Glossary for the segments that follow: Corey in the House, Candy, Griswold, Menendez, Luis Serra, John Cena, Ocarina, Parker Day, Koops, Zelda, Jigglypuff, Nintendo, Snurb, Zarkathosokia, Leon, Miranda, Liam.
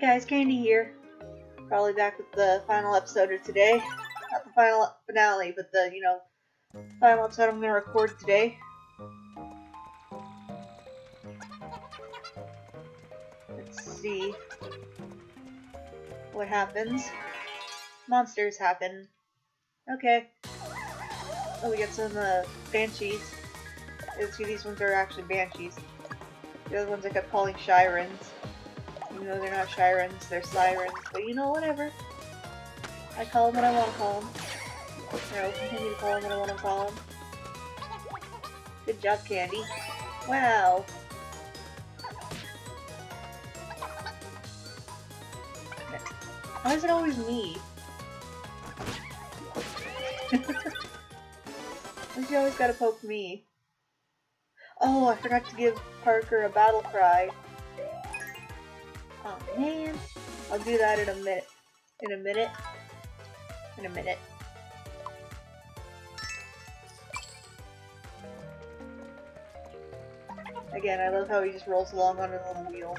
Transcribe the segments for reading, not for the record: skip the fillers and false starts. Guys, Candy here. Probably back with the final episode of today. Not the final finale, but the, you know, final episode I'm gonna record today. Let's see what happens. Monsters happen. Okay. Oh, we got some banshees. See, these ones are actually banshees. The other ones I kept calling sirens. Even though they're not sirens, they're sirens, but you know, whatever. I call them what I want to call them. I will continue to call them what I want to call them. Good job, Candy. Wow. Why is it always me? You always gotta poke me. Oh, I forgot to give Parker a battle cry. Oh man, I'll do that in a minute. Again, I love how he just rolls along on his little wheels.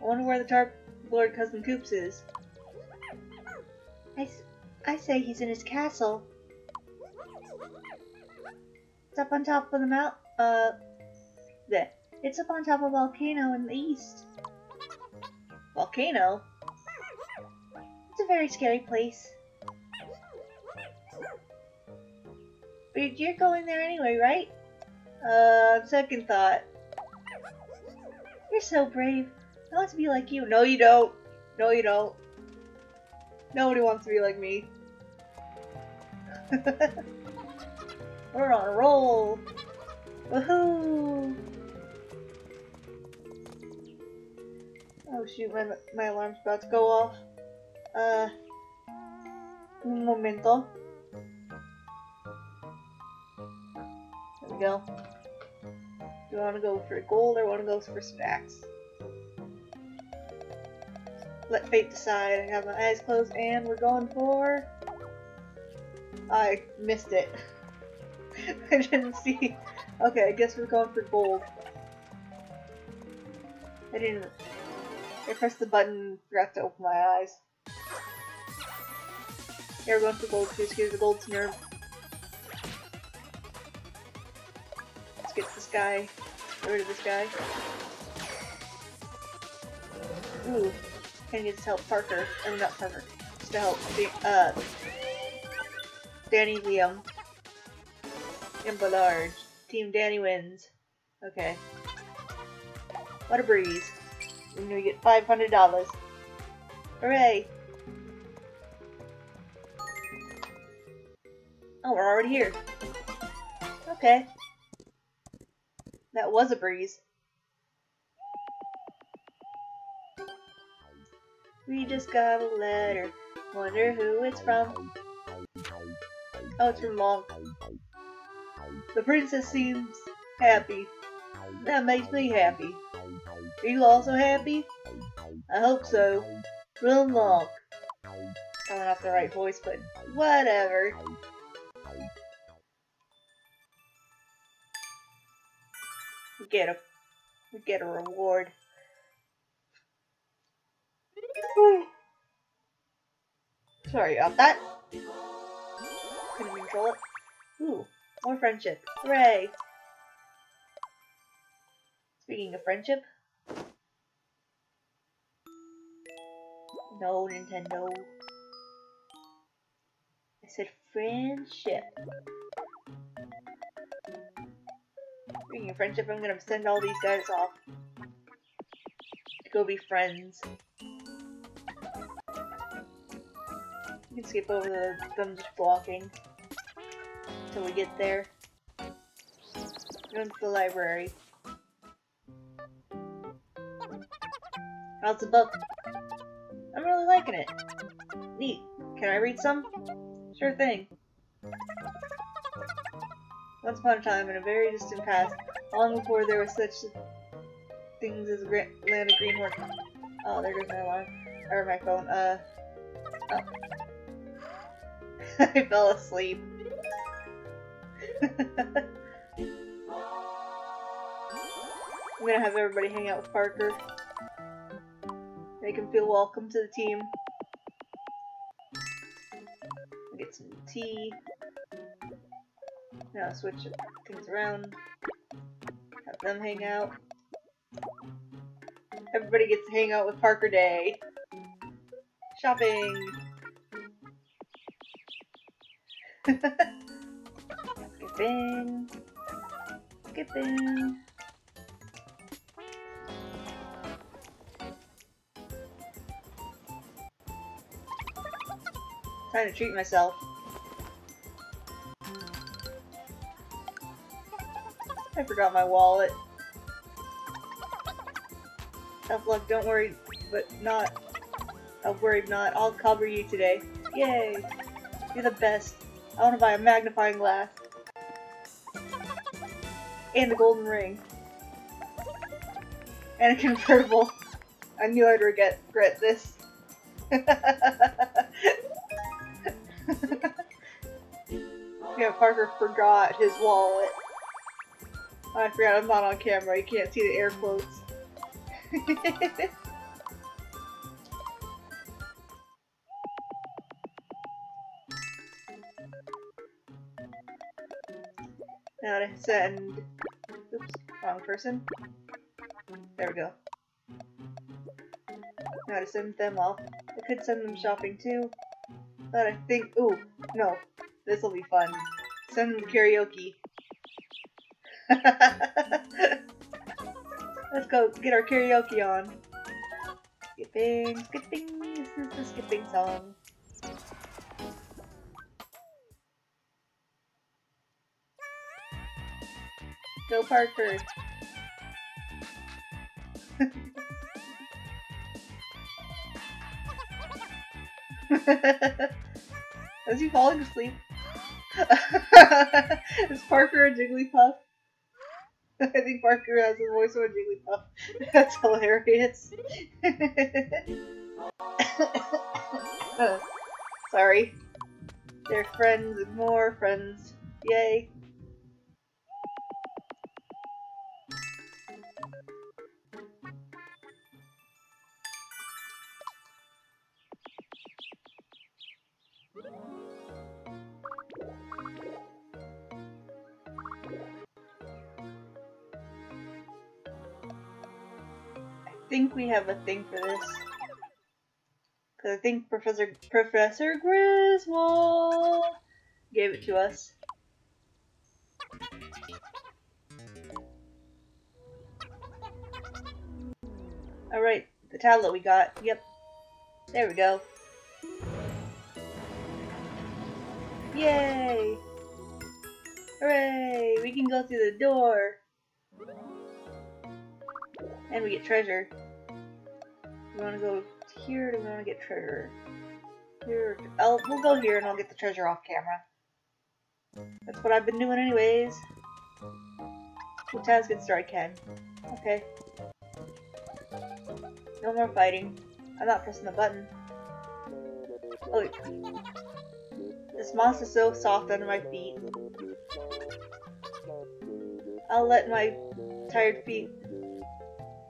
I wonder where the Tarp Lord Cousin Koops is. I say he's in his castle. It's up on top of the mount. It's up on top of a volcano in the east. Volcano? It's a very scary place. But you're going there anyway, right? Second thought. You're so brave. I want to be like you. No, you don't. No, you don't. Nobody wants to be like me. We're on a roll! Woohoo! Oh shoot, my alarm's about to go off. Un momento. There we go. Do I want to go for gold or want to go for snacks? Let fate decide. I have my eyes closed and we're going for... I missed it. I didn't see. Okay, I guess we're going for gold. I pressed the button and forgot to open my eyes. Yeah, we're going for gold because here's a gold snurb. Let's get this guy. Get rid of this guy. Ooh. Can't get to help Parker. Or not Parker. Just to help Danny, Liam. And Ballard. Team Danny wins. Okay. What a breeze. And we get $500. Hooray! Oh, we're already here. Okay. That was a breeze. We just got a letter. Wonder who it's from. Oh, it's from Monk. The princess seems happy. That makes me happy. Are you also happy? I hope so. Real long. Probably not the right voice, but whatever. We get a reward. Sorry about that. Couldn't control it. Ooh. More friendship. Hooray! Speaking of friendship... No, Nintendo. said friendship. Speaking of friendship, I'm gonna send all these guys off to go be friends. You can skip over them just blocking until we get there. Going to the library. How's the book? I'm really liking it. Neat. Can I read some? Sure thing. Once upon a time, in a very distant past, long before there were such things as Land of Green Horn. Oh, there goes my alarm. Or my phone. Oh. I fell asleep. I'm gonna have everybody hang out with Parker. Make him feel welcome to the team. Get some tea. Now switch things around. Have them hang out. Everybody gets to hang out with Parker Day. Shopping! Skipping. Skipping. Trying to treat myself. I forgot my wallet. Tough luck, don't worry, but not. I'm worried not. I'll cover you today. Yay! You're the best. I want to buy a magnifying glass. And a golden ring. And a convertible. I knew I'd regret this. Yeah, Parker forgot his wallet. Oh, I forgot I'm not on camera, you can't see the air quotes. Now to send... Oops, wrong person. There we go. Now to send them off. I could send them shopping too. But I think... Ooh, no. This'll be fun. Send them to karaoke. Let's go get our karaoke on. Skipping, skipping. This is the skipping song. Go Parker. Is he falling asleep? Is Parker a Jigglypuff? I think Parker has the voice of a Jigglypuff. That's hilarious. Sorry. They're friends and more friends. Yay. I think we have a thing for this. Because I think Professor Griswold gave it to us. Alright, the tablet we got. Yep. There we go. Yay! Hooray! We can go through the door! And we get treasure. We want to go here, or do we want to get treasure? Here, we'll go here and I'll get the treasure off camera. That's what I've been doing anyways. What task gets started, Ken? Okay. No more fighting. I'm not pressing the button. Oh, wait. This moss is so soft under my feet. I'll let my tired feet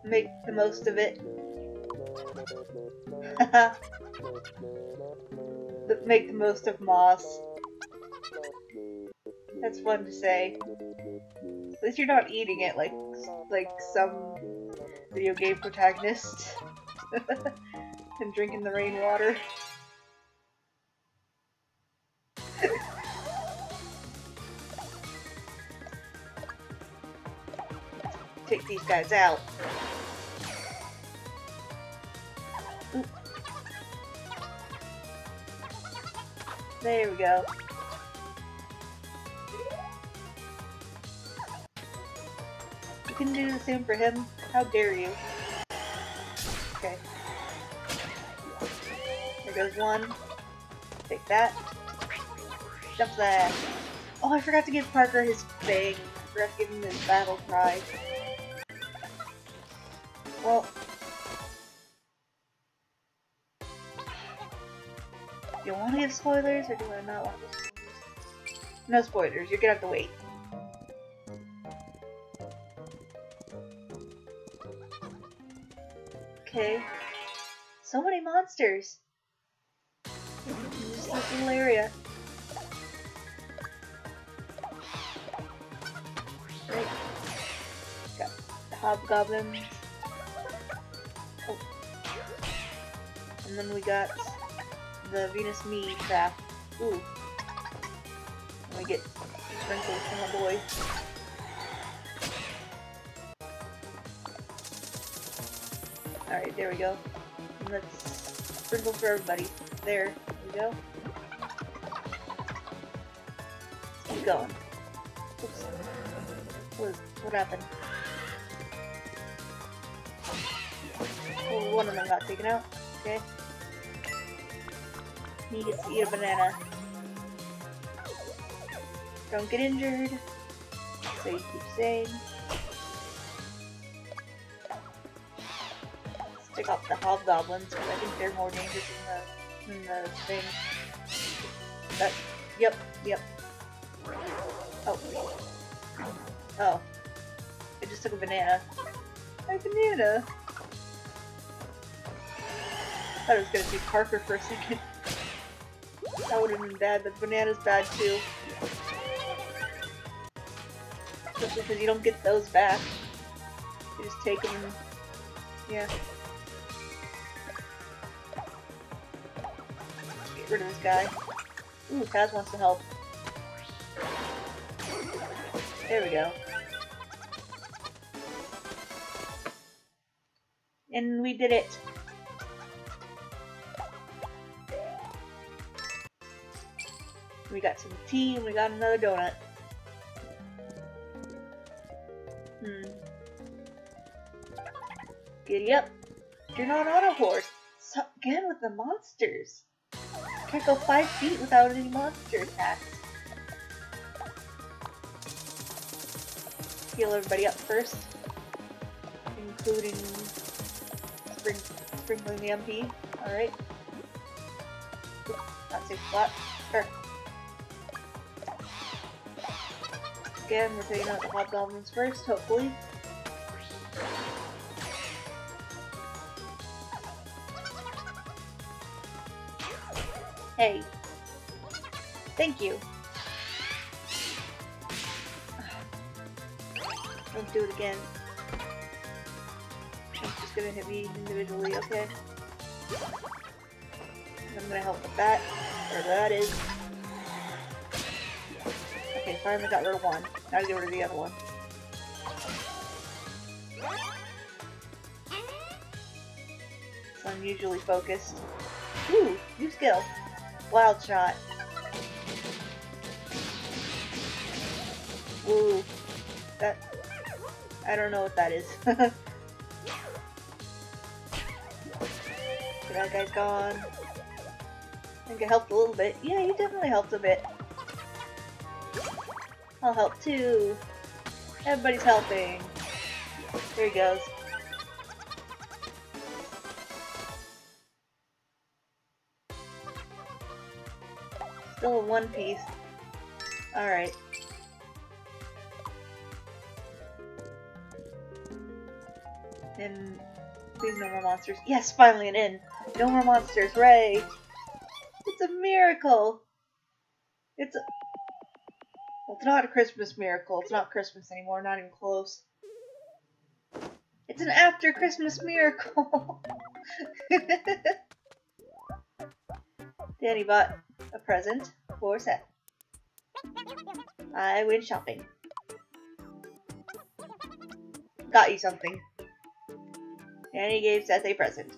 make the most of it. Make the most of moss. That's fun to say. At least you're not eating it like some video game protagonist. And drinking the rainwater. take these guys out. There we go. You can do the same for him. How dare you? Okay. There goes one. Take that. Jump that. Oh, I forgot to give Parker his thing. I forgot to give him his battle cry. Well. Do I want to give spoilers or do I not want to? No spoilers, you're gonna have to wait. Okay. So many monsters! This little area. Right. Got the hobgoblins. Oh. And then we got the Venus Mead trap. Ooh. Let me get sprinkles from my boy. Alright, there we go. And let's sprinkle for everybody. There we go. Let's keep going. Oops. What happened? Oh, one of them got taken out. Okay. He gets to eat a banana. Don't get injured. So you keep saying. Let's pick up the hobgoblins because I think they're more dangerous than the thing. But, yep. Oh. I just took a banana. A banana! I thought it was going to be Parker for a second. That would have been bad, but the banana's bad too. Especially because you don't get those back. You just take them and... yeah. Get rid of this guy. Ooh, Kaz wants to help. There we go. And we did it. We got some tea and we got another donut. Giddy up. You're not on a horse. So, again with the monsters. Can't go 5 feet without any monster attacks. Heal everybody up first. Including sprinkling the MP. Alright. Not safe spot. Sure. Again, we're taking out the hobgoblins first, hopefully. Hey. Thank you. Don't do it again. It's just gonna hit me individually, okay? I'm gonna help with that. Whatever that is. Okay, finally got rid of one. Now I get rid of the other one. It's unusually focused. Ooh, new skill. Wild shot. Ooh. That... I don't know what that is. Get that guy's gone. I think I helped a little bit. Yeah, you definitely helped a bit. I'll help too. Everybody's helping. There he goes. Still in one piece. Alright. And please no more monsters. Yes, finally an end. No more monsters, hooray! It's a miracle! It's a... well, it's not a Christmas miracle. It's not Christmas anymore. Not even close. It's an after Christmas miracle. Danny bought a present for Seth. I went shopping. got you something. Nanny gave Seth a present.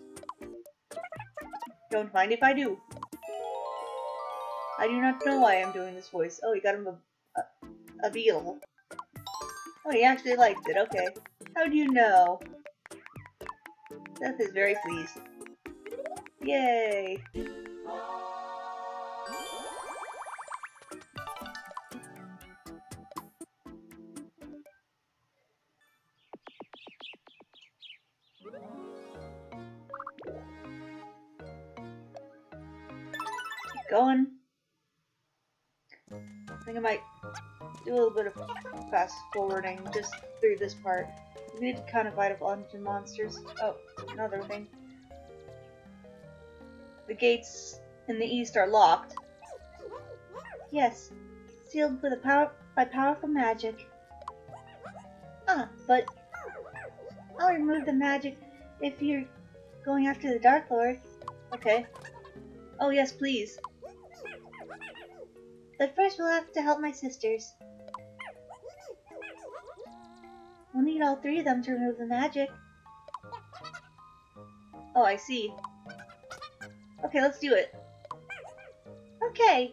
Don't mind if I do. I do not know why I'm doing this voice. Oh, you got him a beetle. Oh, he actually liked it. Okay. How do you know? Seth is very pleased. Yay! Going. I think I might do a little bit of fast forwarding just through this part. We need to kind of fight a bunch of monsters. Oh, another thing. The gates in the east are locked. Yes, sealed with by powerful magic. Ah, but I'll remove the magic if you're going after the Dark Lord. Okay. Oh yes, please. But first we'll have to help my sisters. We'll need all three of them to remove the magic. Oh, I see. Okay, let's do it. Okay!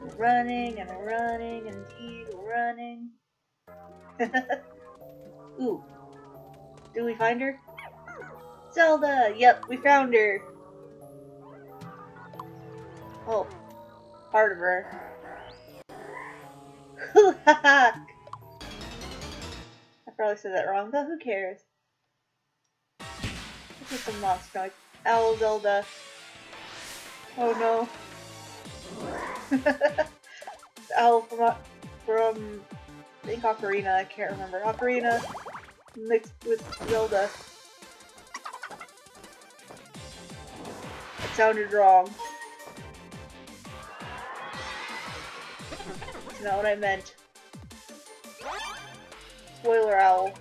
We're running and running, indeed, we're running. Ooh. Did we find her? Zelda! Yep, we found her! Oh, part of her. I probably said that wrong, but who cares? This is some monster. Like, owl Zelda. Oh no. The owl from I think Ocarina, I can't remember. Ocarina mixed with Zelda. Sounded wrong. That's not what I meant. Spoiler owl.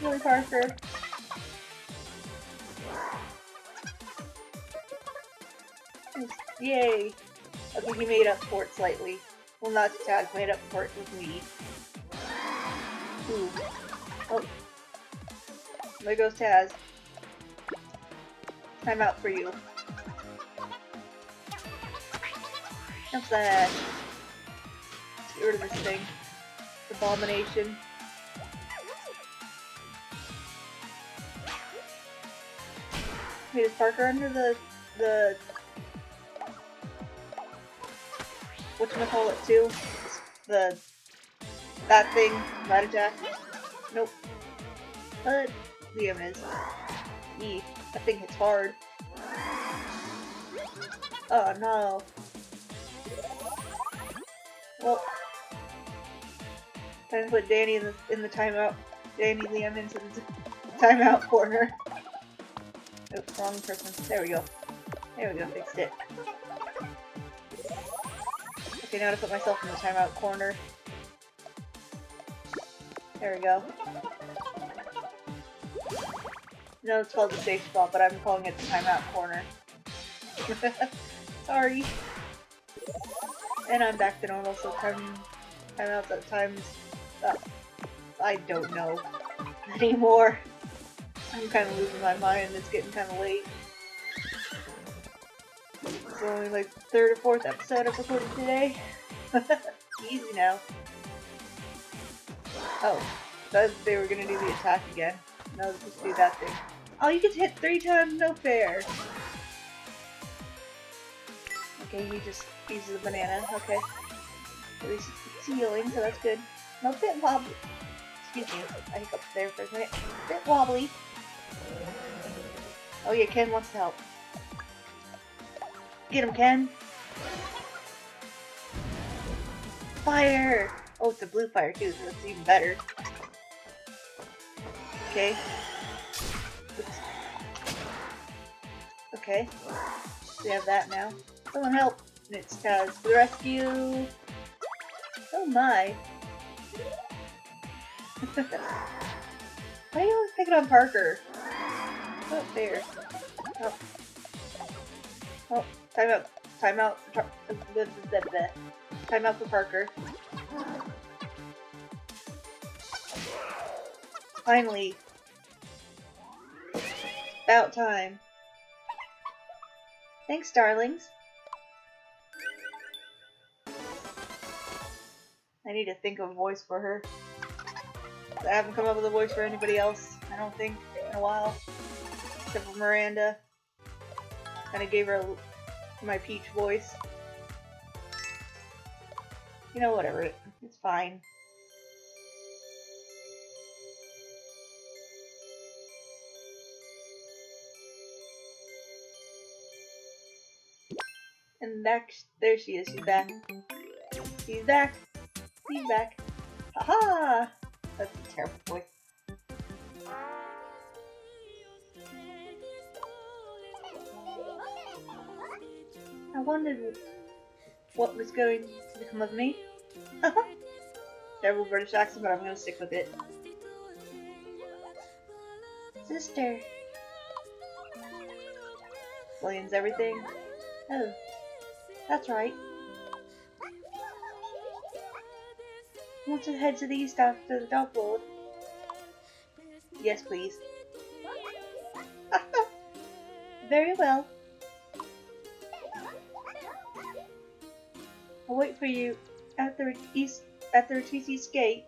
Really, Parker? Yay! Okay, he made up for it slightly. Well, not Tag made up for it with me. Ooh. Oh. There goes Taz. Time out for you. That's that. Get rid of this thing. Abomination. Wait, is Parker under the whatchamacallit too? That thing, that attack? Nope. But Liam is. Eee, that thing hits hard. Oh no. Well, time to put Danny in the timeout. Danny Liam into the timeout corner. Oops, wrong person. There we go. There we go, fixed it. Okay, now to put myself in the timeout corner. There we go. No, it's called the safe spot, but I'm calling it the timeout corner. Sorry. And I'm back to normal, so timeouts at times. I don't know anymore. I'm kind of losing my mind. It's getting kind of late. It's only like the third or fourth episode I've recorded today. Easy now. Oh, thought they were gonna do the attack again. No, let's just do that thing. Oh, you get hit 3 times? No fair! Okay, he just uses a banana. Okay. At least it's healing, so that's good. No, bit wobbly. Excuse me, I hiccuped there for a minute. Bit wobbly. Oh yeah, Ken wants to help. Get him, Ken! Fire! Oh, it's a blue fire too, so that's even better. Okay. Oops. Okay. We have that now. Someone help! And it's Taz to the rescue! Oh my! Why are you always picking on Parker? Oh, there. Oh. Oh, timeout. Timeout. Timeout for Parker. Finally. About time. Thanks, darlings. I need to think of a voice for her. I haven't come up with a voice for anybody else, I don't think, in a while. Except for Miranda. Kinda gave her my Peach voice. You know, whatever. It's fine. And back, there she is, she's back. She's back! She's back! Haha! That's a terrible voice. I wondered what was going to become of me. Terrible British accent, but I'm gonna stick with it. Sister! Explains everything. Oh. That's right. Want to head to the east after the dog board? Yes, please. Very well. I'll wait for you at the retreat east gate.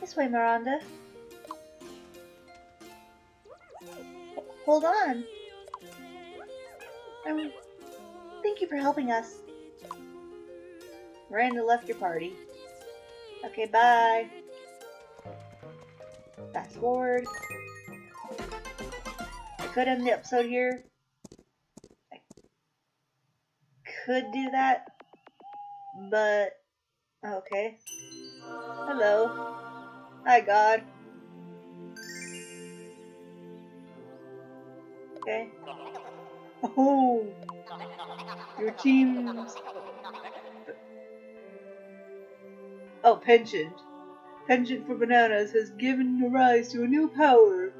This way, Miranda. Hold on. Thank you for helping us. Miranda left your party. Okay, bye. Fast forward. I could end the episode here. I could do that, but okay. Hello. Hi, God. Okay. Oh, your team's... Oh, penchant. Penchant for bananas has given rise to a new power.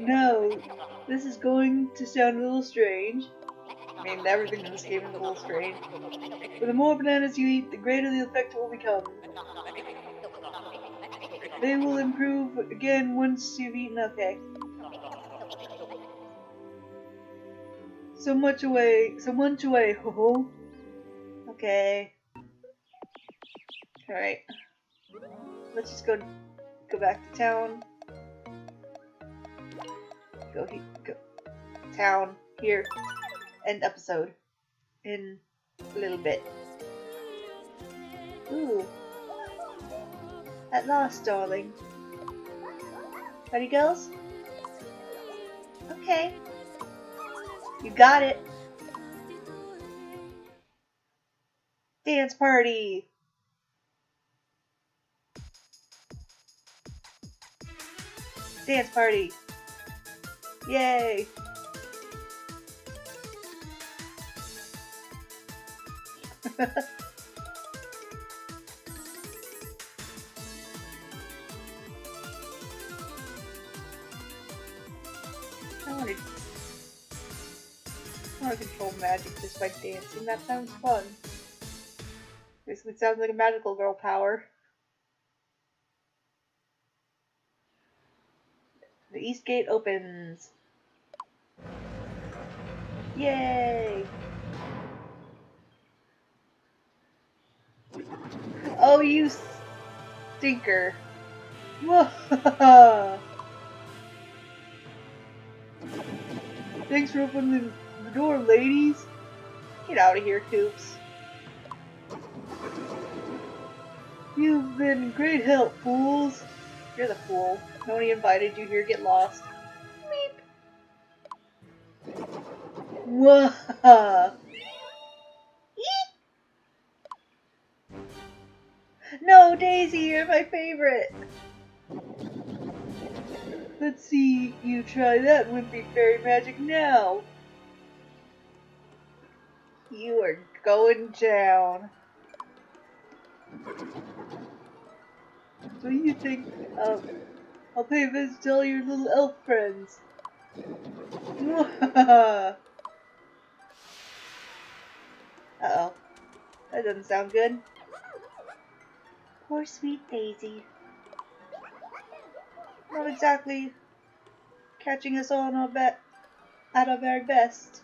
No, this is going to sound a little strange. I mean, everything in this game is a little strange. But the more bananas you eat, the greater the effect will become. They will improve again once you've eaten. Okay. So much away, ho-ho. Okay. Alright. Let's just go back to town. Town. Here. End episode. In a little bit. Ooh. At last, darling. Ready, girls? Okay. You got it! Dance party! Dance party! Yay! I want to control magic just by dancing. That sounds fun. Basically, it sounds like a magical girl power. The east gate opens. Yay! Oh, you stinker! Thanks for opening the door, ladies. Get out of here, Coops. You've been great help, fools. You're the fool. Nobody invited you here. Get lost. Meep. Whoa. No, Daisy, you're my favorite. Let's see you try that wimpy fairy magic now. You are going down. What do you think? I'll pay a visit to all your little elf friends. Uh-oh. That doesn't sound good. Poor sweet Daisy. Not exactly catching us all at our very best.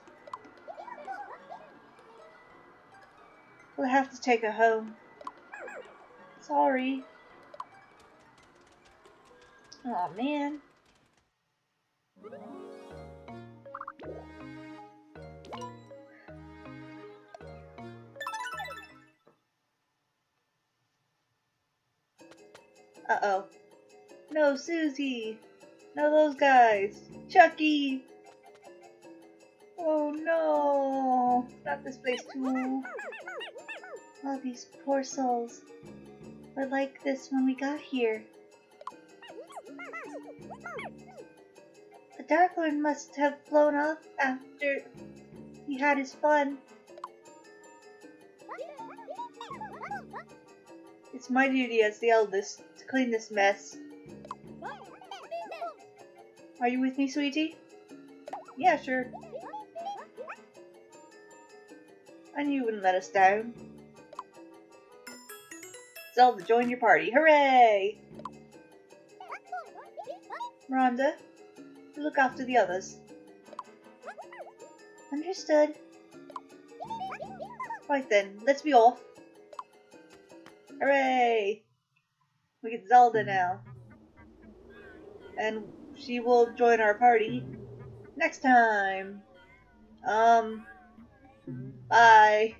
We'll have to take her home. Sorry. Aw, man. Uh-oh. No, Susie. No, those guys. Chucky. Oh, no. Not this place, too. Oh, these poor souls. We're like this when we got here. The Dark Lord must have blown up after he had his fun. It's my duty as the eldest to clean this mess. Are you with me, sweetie? Yeah, sure. I knew you wouldn't let us down. Zelda, join your party. Hooray! Miranda, you look after the others. Understood. Right then, let's be off. Hooray! We get Zelda now. And she will join our party next time. Bye.